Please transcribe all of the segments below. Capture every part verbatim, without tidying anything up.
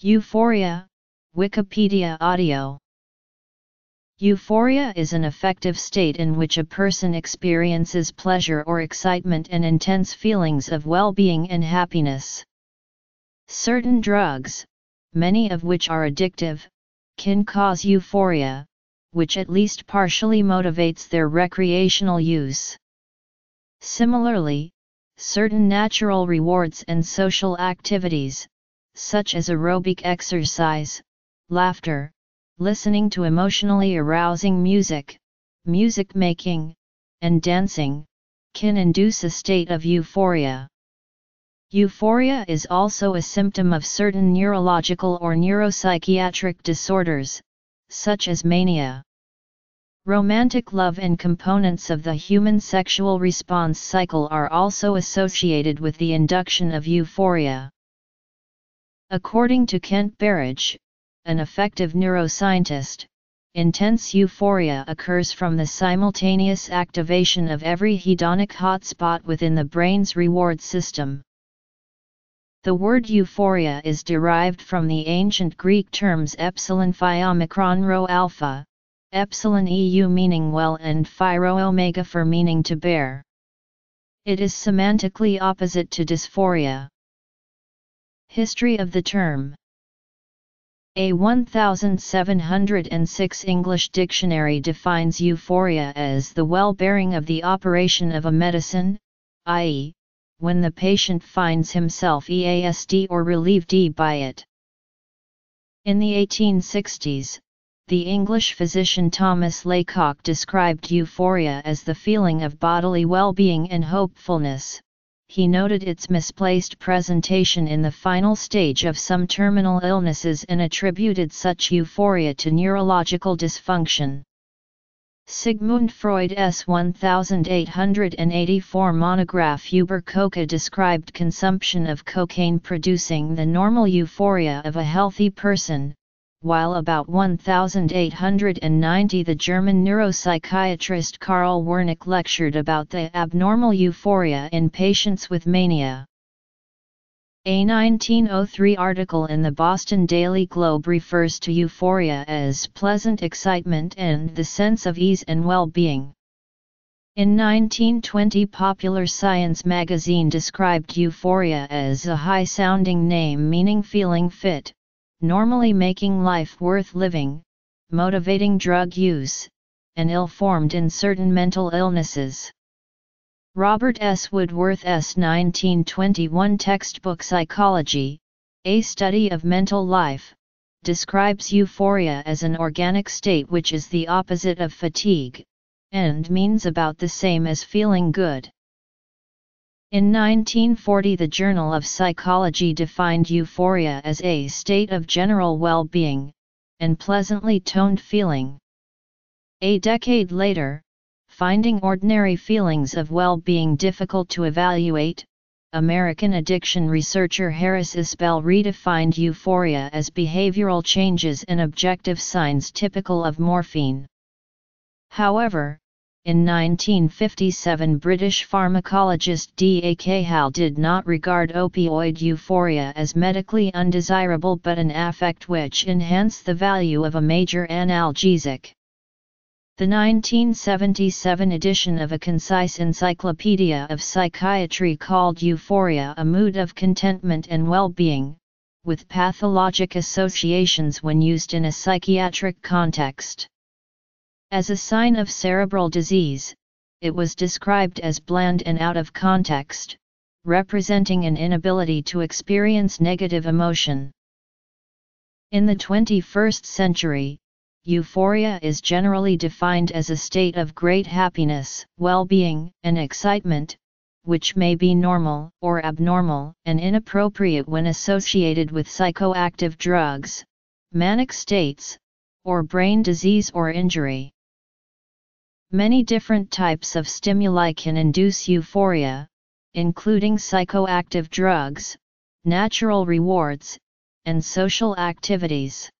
Euphoria, Wikipedia audio. Euphoria is an affective state in which a person experiences pleasure or excitement and intense feelings of well-being and happiness. Certain drugs, many of which are addictive, can cause euphoria, which at least partially motivates their recreational use. Similarly, certain natural rewards and social activities, such as aerobic exercise, laughter, listening to emotionally arousing music, music making, and dancing, can induce a state of euphoria. Euphoria is also a symptom of certain neurological or neuropsychiatric disorders, such as mania. Romantic love and components of the human sexual response cycle are also associated with the induction of euphoria. According to Kent Berridge, an effective neuroscientist, intense euphoria occurs from the simultaneous activation of every hedonic hotspot within the brain's reward system. The word euphoria is derived from the ancient Greek terms epsilon phi omicron rho alpha, epsilon eu meaning well and phi rho omega for meaning to bear. It is semantically opposite to dysphoria. History of the term. A one thousand seven hundred six English dictionary defines euphoria as the well-bearing of the operation of a medicine, that is, when the patient finds himself eased or relieved by it. In the eighteen sixties, the English physician Thomas Laycock described euphoria as the feeling of bodily well-being and hopefulness. He noted its misplaced presentation in the final stage of some terminal illnesses and attributed such euphoria to neurological dysfunction. Sigmund Freud's eighteen eighty-four monograph Über Coca described consumption of cocaine producing the normal euphoria of a healthy person, while about eighteen ninety the German neuropsychiatrist Carl Wernicke lectured about the abnormal euphoria in patients with mania. A nineteen oh three article in the Boston Daily Globe refers to euphoria as pleasant excitement and the sense of ease and well-being. In nineteen twenty, Popular Science magazine described euphoria as a high-sounding name meaning feeling fit, normally making life worth living, motivating drug use, and ill-formed in certain mental illnesses. Robert S. Woodworth's nineteen twenty-one textbook Psychology, A Study of Mental Life, describes euphoria as an organic state which is the opposite of fatigue, and means about the same as feeling good. In nineteen forty, the Journal of Psychology defined euphoria as a state of general well-being, and pleasantly toned feeling. A decade later, finding ordinary feelings of well-being difficult to evaluate, American addiction researcher Harris Isbell redefined euphoria as behavioral changes and objective signs typical of morphine. However, in nineteen fifty-seven, British pharmacologist D A Cahal did not regard opioid euphoria as medically undesirable but an affect which enhanced the value of a major analgesic. The nineteen seventy-seven edition of a concise encyclopedia of psychiatry called euphoria a mood of contentment and well-being, with pathologic associations when used in a psychiatric context. As a sign of cerebral disease, it was described as bland and out of context, representing an inability to experience negative emotion. In the twenty-first century, euphoria is generally defined as a state of great happiness, well-being, and excitement, which may be normal or abnormal and inappropriate when associated with psychoactive drugs, manic states, or brain disease or injury. Many different types of stimuli can induce euphoria, including psychoactive drugs, natural rewards, and social activities.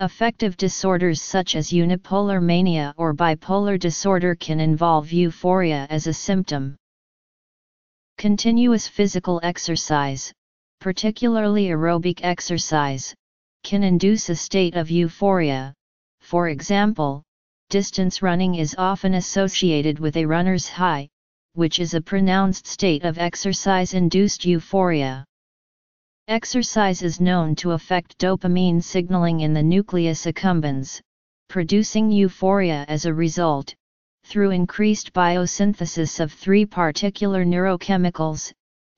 Affective disorders such as unipolar mania or bipolar disorder can involve euphoria as a symptom. Continuous physical exercise, particularly aerobic exercise, can induce a state of euphoria. For example, distance running is often associated with a runner's high, which is a pronounced state of exercise-induced euphoria. Exercise is known to affect dopamine signaling in the nucleus accumbens, producing euphoria as a result, through increased biosynthesis of three particular neurochemicals,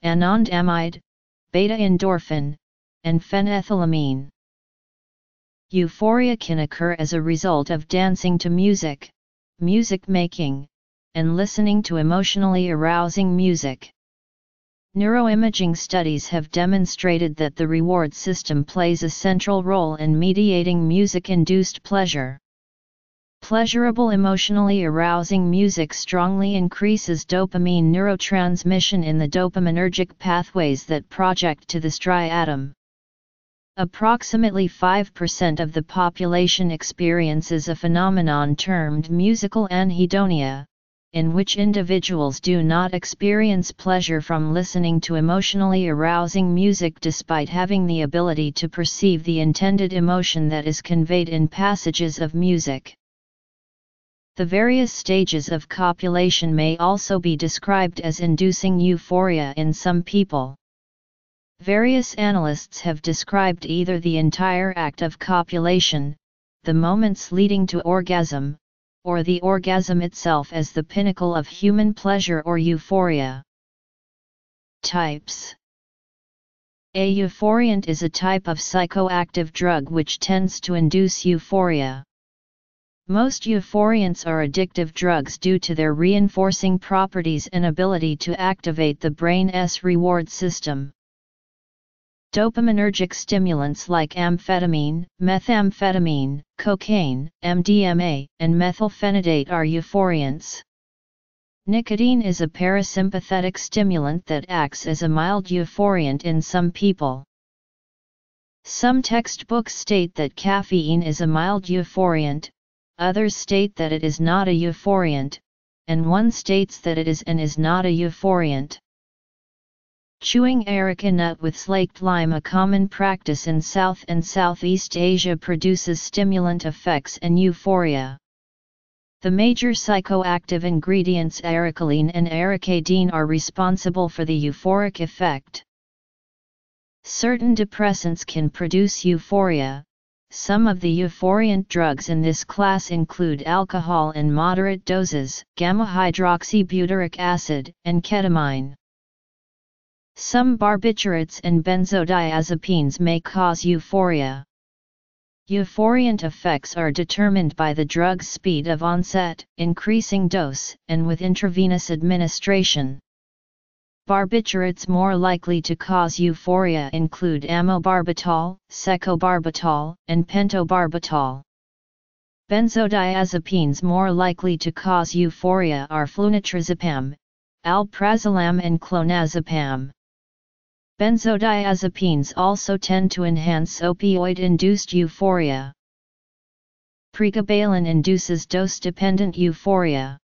anandamide, beta-endorphin, and phenethylamine. Euphoria can occur as a result of dancing to music, music making, and listening to emotionally arousing music. Neuroimaging studies have demonstrated that the reward system plays a central role in mediating music-induced pleasure. Pleasurable emotionally arousing music strongly increases dopamine neurotransmission in the dopaminergic pathways that project to the striatum. Approximately five percent of the population experiences a phenomenon termed musical anhedonia, in which individuals do not experience pleasure from listening to emotionally arousing music despite having the ability to perceive the intended emotion that is conveyed in passages of music. The various stages of copulation may also be described as inducing euphoria in some people. Various analysts have described either the entire act of copulation, the moments leading to orgasm, or the orgasm itself as the pinnacle of human pleasure or euphoria. Types. A euphoriant is a type of psychoactive drug which tends to induce euphoria. Most euphoriants are addictive drugs due to their reinforcing properties and ability to activate the brain's reward system. Dopaminergic stimulants like amphetamine, methamphetamine, cocaine, M D M A, and methylphenidate are euphoriants. Nicotine is a parasympathetic stimulant that acts as a mild euphoriant in some people. Some textbooks state that caffeine is a mild euphoriant, others state that it is not a euphoriant, and one states that it is and is not a euphoriant. Chewing areca nut with slaked lime, a common practice in South and Southeast Asia, produces stimulant effects and euphoria. The major psychoactive ingredients arecoline and aricadine are responsible for the euphoric effect. Certain depressants can produce euphoria. Some of the euphoriant drugs in this class include alcohol in moderate doses, gamma-hydroxybutyric acid, and ketamine. Some barbiturates and benzodiazepines may cause euphoria. Euphoriant effects are determined by the drug's speed of onset, increasing dose, and with intravenous administration. Barbiturates more likely to cause euphoria include amobarbital, secobarbital, and pentobarbital. Benzodiazepines more likely to cause euphoria are flunitrazepam, alprazolam, and clonazepam. Benzodiazepines also tend to enhance opioid-induced euphoria. Pregabalin induces dose-dependent euphoria.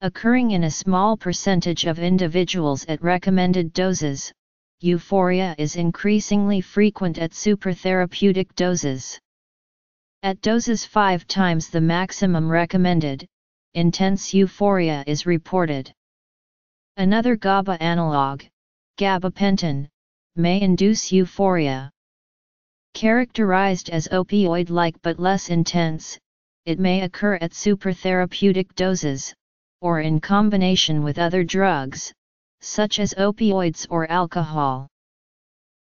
Occurring in a small percentage of individuals at recommended doses, euphoria is increasingly frequent at supertherapeutic doses. At doses five times the maximum recommended, intense euphoria is reported. Another GABA analog, gabapentin, may induce euphoria. Characterized as opioid-like but less intense, it may occur at supertherapeutic doses, or in combination with other drugs, such as opioids or alcohol.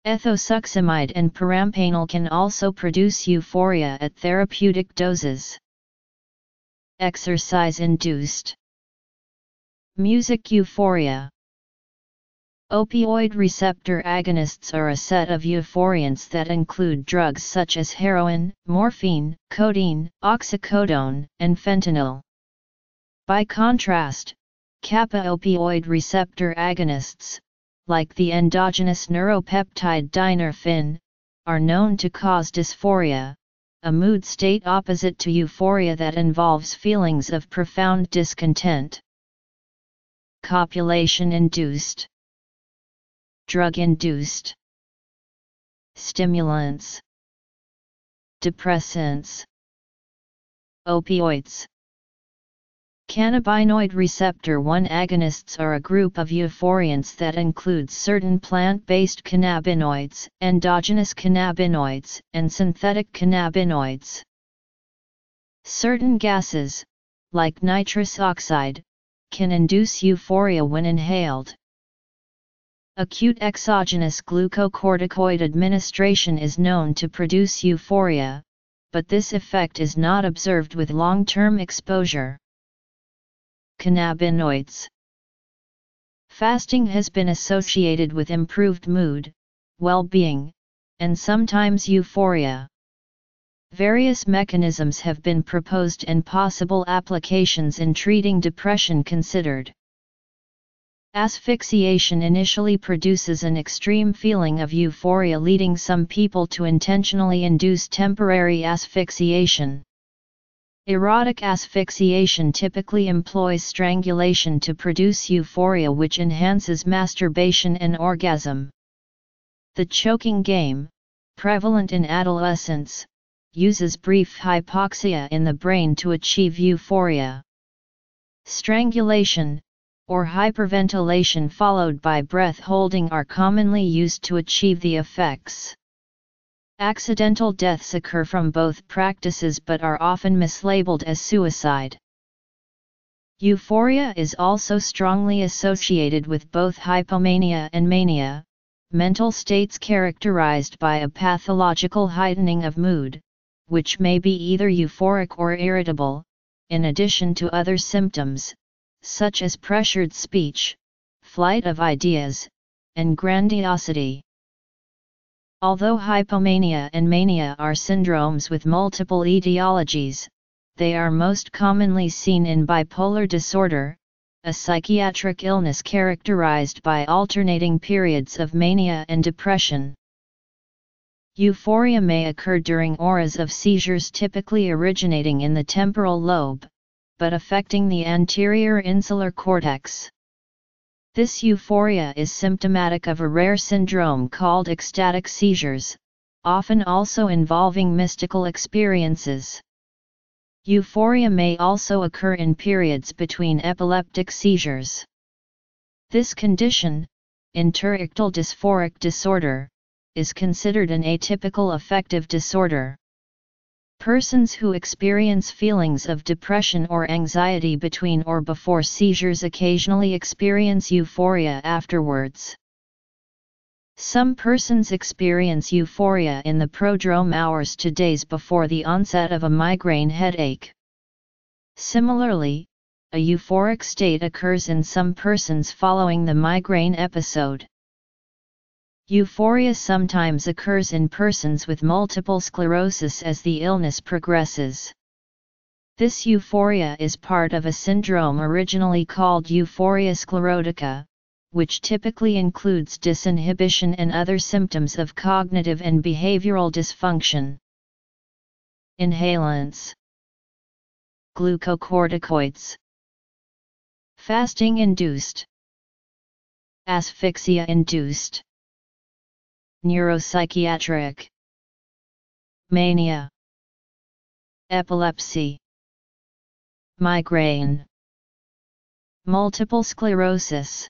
Ethosuximide and perampanel can also produce euphoria at therapeutic doses. Exercise-induced music euphoria. Opioid receptor agonists are a set of euphoriants that include drugs such as heroin, morphine, codeine, oxycodone, and fentanyl. By contrast, kappa opioid receptor agonists, like the endogenous neuropeptide dynorphin, are known to cause dysphoria, a mood state opposite to euphoria that involves feelings of profound discontent. Copulation-induced. Drug-induced. stimulants, depressants, opioids. Cannabinoid receptor one agonists are a group of euphorians that includes certain plant-based cannabinoids, endogenous cannabinoids, and synthetic cannabinoids. Certain gases, like nitrous oxide, can induce euphoria when inhaled. Acute exogenous glucocorticoid administration is known to produce euphoria, but this effect is not observed with long-term exposure. Cannabinoids. Fasting has been associated with improved mood, well-being, and sometimes euphoria. Various mechanisms have been proposed and possible applications in treating depression considered. Asphyxiation initially produces an extreme feeling of euphoria, leading some people to intentionally induce temporary asphyxiation. Erotic asphyxiation typically employs strangulation to produce euphoria, which enhances masturbation and orgasm. The choking game, prevalent in adolescence, uses brief hypoxia in the brain to achieve euphoria. Strangulation, or hyperventilation followed by breath holding, are commonly used to achieve the effects. Accidental deaths occur from both practices but are often mislabeled as suicide. Euphoria is also strongly associated with both hypomania and mania, mental states characterized by a pathological heightening of mood, which may be either euphoric or irritable, in addition to other symptoms, such as pressured speech, flight of ideas, and grandiosity. Although hypomania and mania are syndromes with multiple etiologies, they are most commonly seen in bipolar disorder, a psychiatric illness characterized by alternating periods of mania and depression. Euphoria may occur during auras of seizures, typically originating in the temporal lobe, but affecting the anterior insular cortex. This euphoria is symptomatic of a rare syndrome called ecstatic seizures, often also involving mystical experiences. Euphoria may also occur in periods between epileptic seizures. This condition, interictal dysphoric disorder, is considered an atypical affective disorder. Persons who experience feelings of depression or anxiety between or before seizures occasionally experience euphoria afterwards. Some persons experience euphoria in the prodrome hours to days before the onset of a migraine headache. Similarly, a euphoric state occurs in some persons following the migraine episode. Euphoria sometimes occurs in persons with multiple sclerosis as the illness progresses. This euphoria is part of a syndrome originally called euphoria sclerotica, which typically includes disinhibition and other symptoms of cognitive and behavioral dysfunction. Inhalants. Glucocorticoids. Fasting-induced. Asphyxia-induced. Neuropsychiatric. Mania. Epilepsy. Migraine. Multiple sclerosis.